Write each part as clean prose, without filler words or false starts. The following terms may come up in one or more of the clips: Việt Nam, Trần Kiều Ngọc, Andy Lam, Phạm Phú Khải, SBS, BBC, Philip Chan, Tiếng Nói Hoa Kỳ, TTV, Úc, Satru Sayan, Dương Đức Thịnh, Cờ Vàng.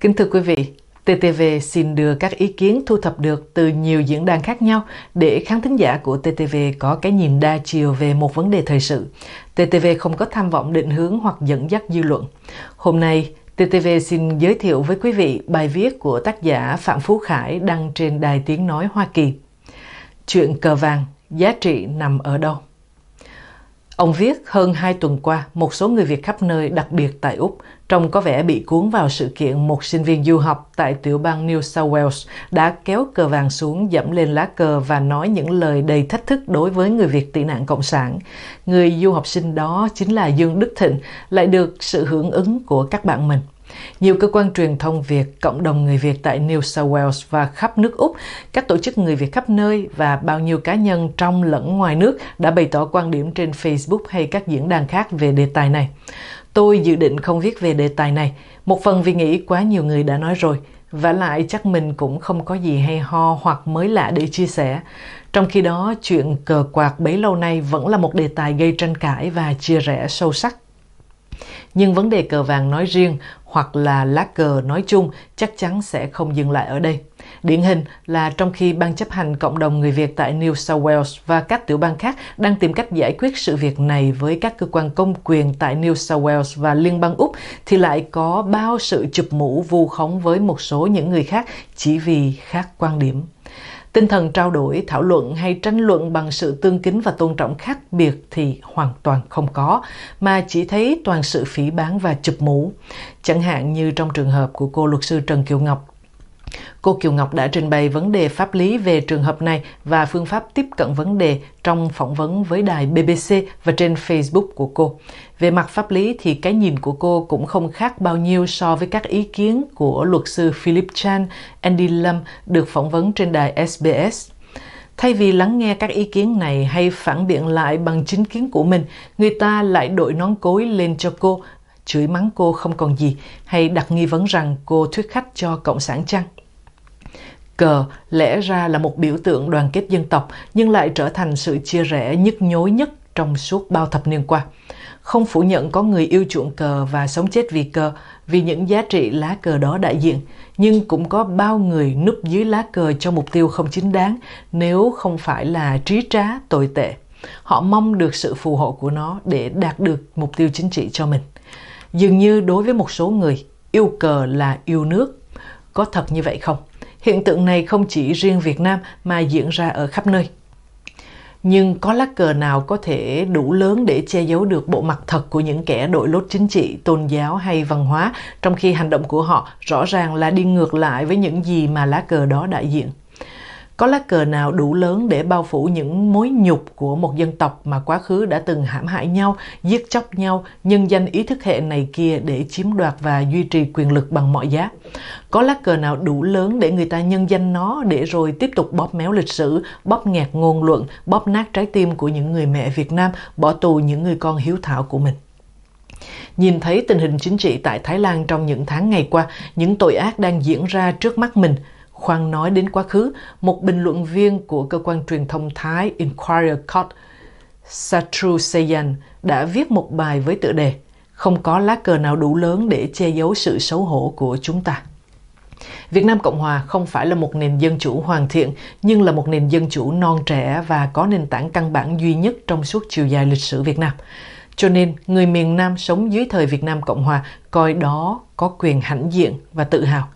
Kính thưa quý vị, TTV xin đưa các ý kiến thu thập được từ nhiều diễn đàn khác nhau để khán thính giả của TTV có cái nhìn đa chiều về một vấn đề thời sự. TTV không có tham vọng định hướng hoặc dẫn dắt dư luận. Hôm nay, TTV xin giới thiệu với quý vị bài viết của tác giả Phạm Phú Khải đăng trên Đài Tiếng Nói Hoa Kỳ. Chuyện cờ vàng, giá trị nằm ở đâu? Ông viết hơn 2 tuần qua, một số người Việt khắp nơi, đặc biệt tại Úc, trông có vẻ bị cuốn vào sự kiện một sinh viên du học tại tiểu bang New South Wales đã kéo cờ vàng xuống, dẫm lên lá cờ và nói những lời đầy thách thức đối với người Việt tị nạn Cộng sản. Người du học sinh đó chính là Dương Đức Thịnh, lại được sự hưởng ứng của các bạn mình. Nhiều cơ quan truyền thông Việt, cộng đồng người Việt tại New South Wales và khắp nước Úc, các tổ chức người Việt khắp nơi và bao nhiêu cá nhân trong lẫn ngoài nước đã bày tỏ quan điểm trên Facebook hay các diễn đàn khác về đề tài này. Tôi dự định không viết về đề tài này, một phần vì nghĩ quá nhiều người đã nói rồi, vả lại chắc mình cũng không có gì hay ho hoặc mới lạ để chia sẻ. Trong khi đó, chuyện cờ quạt bấy lâu nay vẫn là một đề tài gây tranh cãi và chia rẽ sâu sắc. Nhưng vấn đề cờ vàng nói riêng hoặc là lá cờ nói chung chắc chắn sẽ không dừng lại ở đây. Điển hình là trong khi Ban chấp hành Cộng đồng người Việt tại New South Wales và các tiểu bang khác đang tìm cách giải quyết sự việc này với các cơ quan công quyền tại New South Wales và Liên bang Úc, thì lại có bao sự chụp mũ vu khống với một số những người khác chỉ vì khác quan điểm. Tinh thần trao đổi, thảo luận hay tranh luận bằng sự tương kính và tôn trọng khác biệt thì hoàn toàn không có, mà chỉ thấy toàn sự phỉ báng và chụp mũ. Chẳng hạn như trong trường hợp của cô luật sư Trần Kiều Ngọc. Cô Kiều Ngọc đã trình bày vấn đề pháp lý về trường hợp này và phương pháp tiếp cận vấn đề trong phỏng vấn với đài BBC và trên Facebook của cô. Về mặt pháp lý thì cái nhìn của cô cũng không khác bao nhiêu so với các ý kiến của luật sư Philip Chan, Andy Lam được phỏng vấn trên đài SBS. Thay vì lắng nghe các ý kiến này hay phản biện lại bằng chính kiến của mình, người ta lại đội nón cối lên cho cô, chửi mắng cô không còn gì, hay đặt nghi vấn rằng cô thuyết khách cho Cộng sản chăng? Cờ lẽ ra là một biểu tượng đoàn kết dân tộc, nhưng lại trở thành sự chia rẽ nhức nhối nhất trong suốt bao thập niên qua. Không phủ nhận có người yêu chuộng cờ và sống chết vì cờ, vì những giá trị lá cờ đó đại diện, nhưng cũng có bao người núp dưới lá cờ cho mục tiêu không chính đáng, nếu không phải là trí trá, tồi tệ. Họ mong được sự phù hộ của nó để đạt được mục tiêu chính trị cho mình. Dường như đối với một số người, yêu cờ là yêu nước. Có thật như vậy không? Hiện tượng này không chỉ riêng Việt Nam mà diễn ra ở khắp nơi. Nhưng có lá cờ nào có thể đủ lớn để che giấu được bộ mặt thật của những kẻ đội lốt chính trị, tôn giáo hay văn hóa, trong khi hành động của họ rõ ràng là đi ngược lại với những gì mà lá cờ đó đại diện? Có lá cờ nào đủ lớn để bao phủ những mối nhục của một dân tộc mà quá khứ đã từng hãm hại nhau, giết chóc nhau, nhân danh ý thức hệ này kia để chiếm đoạt và duy trì quyền lực bằng mọi giá? Có lá cờ nào đủ lớn để người ta nhân danh nó để rồi tiếp tục bóp méo lịch sử, bóp nghẹt ngôn luận, bóp nát trái tim của những người mẹ Việt Nam, bỏ tù những người con hiếu thảo của mình? Nhìn thấy tình hình chính trị tại Thái Lan trong những tháng ngày qua, những tội ác đang diễn ra trước mắt mình. Khoan nói đến quá khứ, một bình luận viên của cơ quan truyền thông Thái Inquirer Court, Satru Sayan, đã viết một bài với tựa đề "Không có lá cờ nào đủ lớn để che giấu sự xấu hổ của chúng ta". Việt Nam Cộng Hòa không phải là một nền dân chủ hoàn thiện, nhưng là một nền dân chủ non trẻ và có nền tảng căn bản duy nhất trong suốt chiều dài lịch sử Việt Nam. Cho nên, người miền Nam sống dưới thời Việt Nam Cộng Hòa coi đó có quyền hãnh diện và tự hào.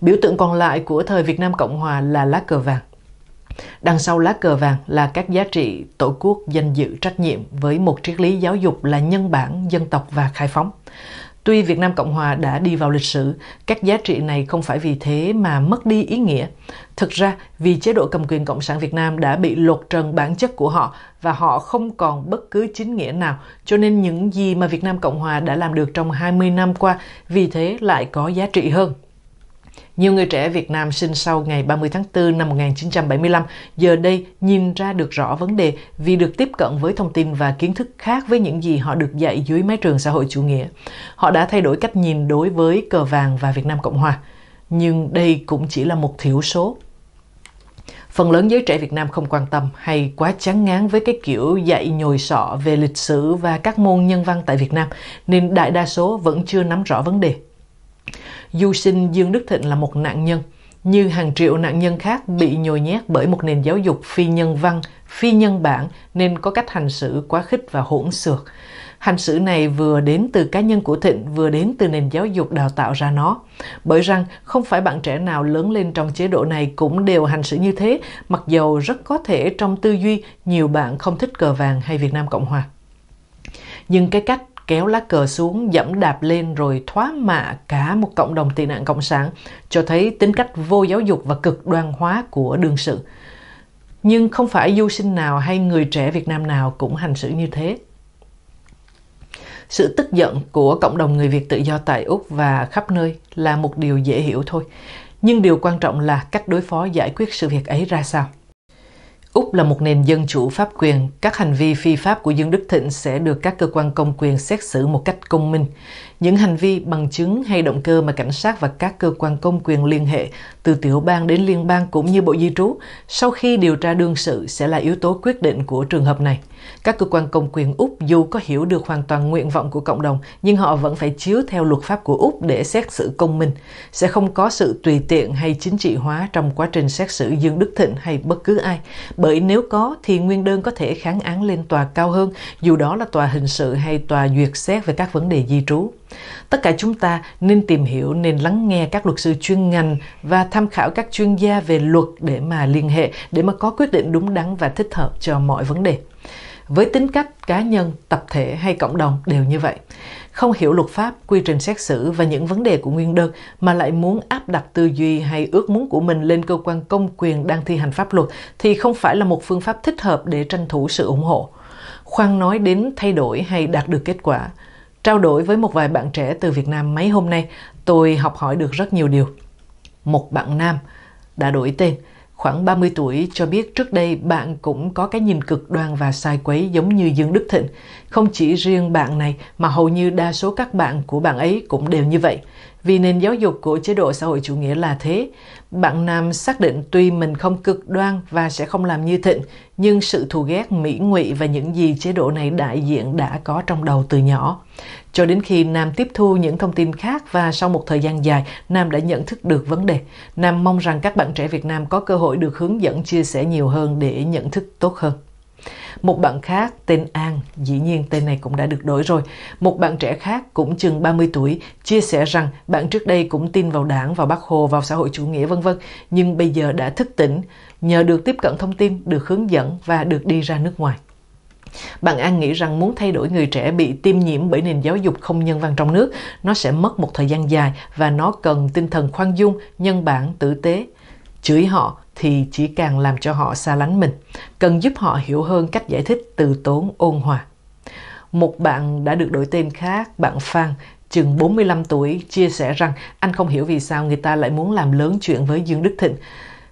Biểu tượng còn lại của thời Việt Nam Cộng Hòa là lá cờ vàng. Đằng sau lá cờ vàng là các giá trị tổ quốc, danh dự, trách nhiệm với một triết lý giáo dục là nhân bản, dân tộc và khai phóng. Tuy Việt Nam Cộng Hòa đã đi vào lịch sử, các giá trị này không phải vì thế mà mất đi ý nghĩa. Thực ra, vì chế độ cầm quyền Cộng sản Việt Nam đã bị lột trần bản chất của họ và họ không còn bất cứ chính nghĩa nào, cho nên những gì mà Việt Nam Cộng Hòa đã làm được trong 20 năm qua vì thế lại có giá trị hơn. Nhiều người trẻ Việt Nam sinh sau ngày 30 tháng 4 năm 1975 giờ đây nhìn ra được rõ vấn đề vì được tiếp cận với thông tin và kiến thức khác với những gì họ được dạy dưới mái trường xã hội chủ nghĩa. Họ đã thay đổi cách nhìn đối với cờ vàng và Việt Nam Cộng Hòa. Nhưng đây cũng chỉ là một thiểu số. Phần lớn giới trẻ Việt Nam không quan tâm hay quá chán ngán với cái kiểu dạy nhồi sọ về lịch sử và các môn nhân văn tại Việt Nam, nên đại đa số vẫn chưa nắm rõ vấn đề. Du sinh Dương Đức Thịnh là một nạn nhân, như hàng triệu nạn nhân khác bị nhồi nhét bởi một nền giáo dục phi nhân văn, phi nhân bản, nên có cách hành xử quá khích và hỗn xược. Hành xử này vừa đến từ cá nhân của Thịnh, vừa đến từ nền giáo dục đào tạo ra nó. Bởi rằng không phải bạn trẻ nào lớn lên trong chế độ này cũng đều hành xử như thế, mặc dầu rất có thể trong tư duy nhiều bạn không thích cờ vàng hay Việt Nam Cộng Hòa. Nhưng cái cách kéo lá cờ xuống, dẫm đạp lên rồi thoá mạ cả một cộng đồng tị nạn cộng sản cho thấy tính cách vô giáo dục và cực đoan hóa của đương sự. Nhưng không phải du sinh nào hay người trẻ Việt Nam nào cũng hành xử như thế. Sự tức giận của cộng đồng người Việt tự do tại Úc và khắp nơi là một điều dễ hiểu thôi. Nhưng điều quan trọng là cách đối phó giải quyết sự việc ấy ra sao. Úc là một nền dân chủ pháp quyền, các hành vi phi pháp của Dương Đức Thịnh sẽ được các cơ quan công quyền xét xử một cách công minh. Những hành vi, bằng chứng hay động cơ mà cảnh sát và các cơ quan công quyền liên hệ, từ tiểu bang đến liên bang cũng như bộ di trú, sau khi điều tra đương sự sẽ là yếu tố quyết định của trường hợp này. Các cơ quan công quyền Úc dù có hiểu được hoàn toàn nguyện vọng của cộng đồng, nhưng họ vẫn phải chiếu theo luật pháp của Úc để xét xử công minh. Sẽ không có sự tùy tiện hay chính trị hóa trong quá trình xét xử Dương Đức Thịnh hay bất cứ ai, bởi nếu có thì nguyên đơn có thể kháng án lên tòa cao hơn, dù đó là tòa hình sự hay tòa duyệt xét về các vấn đề di trú. Tất cả chúng ta nên tìm hiểu, nên lắng nghe các luật sư chuyên ngành và tham khảo các chuyên gia về luật để mà liên hệ, để mà có quyết định đúng đắn và thích hợp cho mọi vấn đề. Với tính cách cá nhân, tập thể hay cộng đồng đều như vậy. Không hiểu luật pháp, quy trình xét xử và những vấn đề của nguyên đơn mà lại muốn áp đặt tư duy hay ước muốn của mình lên cơ quan công quyền đang thi hành pháp luật thì không phải là một phương pháp thích hợp để tranh thủ sự ủng hộ. Khoan nói đến thay đổi hay đạt được kết quả. Trao đổi với một vài bạn trẻ từ Việt Nam mấy hôm nay, tôi học hỏi được rất nhiều điều. Một bạn nam đã đổi tên, khoảng 30 tuổi, cho biết trước đây bạn cũng có cái nhìn cực đoan và sai quấy giống như Dương Đức Thịnh. Không chỉ riêng bạn này mà hầu như đa số các bạn của bạn ấy cũng đều như vậy. Vì nền giáo dục của chế độ xã hội chủ nghĩa là thế. Bạn nam xác định tuy mình không cực đoan và sẽ không làm như Thịnh, nhưng sự thù ghét, mỹ ngụy và những gì chế độ này đại diện đã có trong đầu từ nhỏ. Cho đến khi Nam tiếp thu những thông tin khác và sau một thời gian dài, Nam đã nhận thức được vấn đề. Nam mong rằng các bạn trẻ Việt Nam có cơ hội được hướng dẫn, chia sẻ nhiều hơn để nhận thức tốt hơn. Một bạn khác tên An, dĩ nhiên tên này cũng đã được đổi rồi. Một bạn trẻ khác cũng chừng 30 tuổi chia sẻ rằng bạn trước đây cũng tin vào Đảng, vào Bác Hồ, vào xã hội chủ nghĩa vân vân, nhưng bây giờ đã thức tỉnh nhờ được tiếp cận thông tin, được hướng dẫn và được đi ra nước ngoài. Bạn An nghĩ rằng muốn thay đổi người trẻ bị tiêm nhiễm bởi nền giáo dục không nhân văn trong nước, nó sẽ mất một thời gian dài và nó cần tinh thần khoan dung, nhân bản, tử tế. Chửi họ thì chỉ càng làm cho họ xa lánh mình, cần giúp họ hiểu hơn cách giải thích từ tốn, ôn hòa. Một bạn đã được đổi tên khác, bạn Phan, chừng 45 tuổi, chia sẻ rằng anh không hiểu vì sao người ta lại muốn làm lớn chuyện với Dương Đức Thịnh.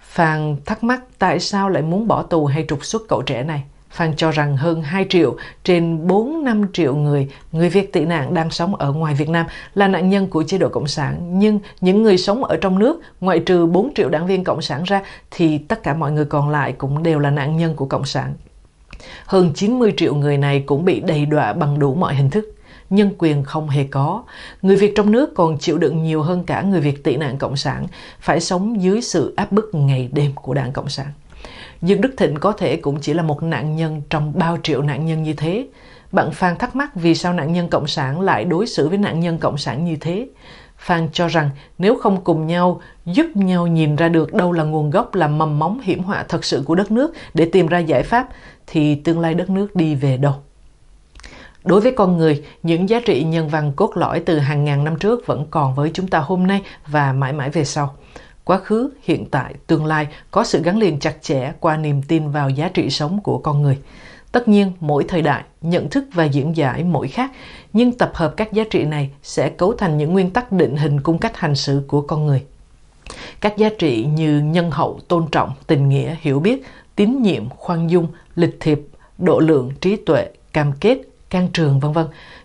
Phan thắc mắc tại sao lại muốn bỏ tù hay trục xuất cậu trẻ này. Phan cho rằng hơn 2 triệu trên 4-5 triệu người Việt tị nạn đang sống ở ngoài Việt Nam là nạn nhân của chế độ Cộng sản. Nhưng những người sống ở trong nước, ngoại trừ 4 triệu đảng viên Cộng sản ra, thì tất cả mọi người còn lại cũng đều là nạn nhân của Cộng sản. Hơn 90 triệu người này cũng bị đầy đọa bằng đủ mọi hình thức. Nhân quyền không hề có. Người Việt trong nước còn chịu đựng nhiều hơn cả người Việt tị nạn Cộng sản, phải sống dưới sự áp bức ngày đêm của đảng Cộng sản. Dương Đức Thịnh có thể cũng chỉ là một nạn nhân trong bao triệu nạn nhân như thế. Bạn Phan thắc mắc vì sao nạn nhân Cộng sản lại đối xử với nạn nhân Cộng sản như thế. Phan cho rằng nếu không cùng nhau, giúp nhau nhìn ra được đâu là nguồn gốc, là mầm móng hiểm họa thật sự của đất nước để tìm ra giải pháp, thì tương lai đất nước đi về đâu. Đối với con người, những giá trị nhân văn cốt lõi từ hàng ngàn năm trước vẫn còn với chúng ta hôm nay và mãi mãi về sau. Quá khứ, hiện tại, tương lai có sự gắn liền chặt chẽ qua niềm tin vào giá trị sống của con người. Tất nhiên, mỗi thời đại, nhận thức và diễn giải mỗi khác, nhưng tập hợp các giá trị này sẽ cấu thành những nguyên tắc định hình cung cách hành xử của con người. Các giá trị như nhân hậu, tôn trọng, tình nghĩa, hiểu biết, tín nhiệm, khoan dung, lịch thiệp, độ lượng, trí tuệ, cam kết, can trường, v.v.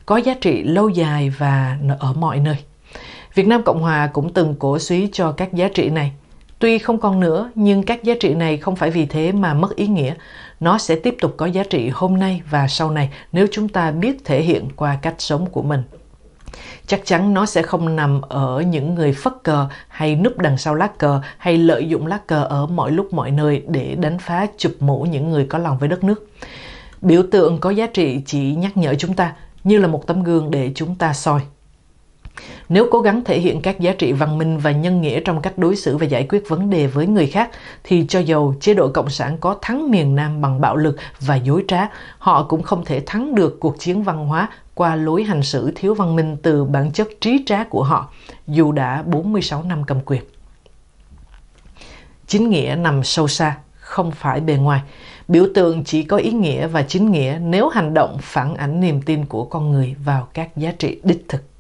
có giá trị lâu dài và ở mọi nơi. Việt Nam Cộng Hòa cũng từng cổ suý cho các giá trị này. Tuy không còn nữa, nhưng các giá trị này không phải vì thế mà mất ý nghĩa. Nó sẽ tiếp tục có giá trị hôm nay và sau này nếu chúng ta biết thể hiện qua cách sống của mình. Chắc chắn nó sẽ không nằm ở những người phất cờ hay núp đằng sau lá cờ hay lợi dụng lá cờ ở mọi lúc mọi nơi để đánh phá chụp mũ những người có lòng với đất nước. Biểu tượng có giá trị chỉ nhắc nhở chúng ta như là một tấm gương để chúng ta soi. Nếu cố gắng thể hiện các giá trị văn minh và nhân nghĩa trong cách đối xử và giải quyết vấn đề với người khác, thì cho dầu chế độ Cộng sản có thắng miền Nam bằng bạo lực và dối trá, họ cũng không thể thắng được cuộc chiến văn hóa qua lối hành xử thiếu văn minh từ bản chất trí trá của họ, dù đã 46 năm cầm quyền. Chính nghĩa nằm sâu xa, không phải bề ngoài. Biểu tượng chỉ có ý nghĩa và chính nghĩa nếu hành động phản ảnh niềm tin của con người vào các giá trị đích thực.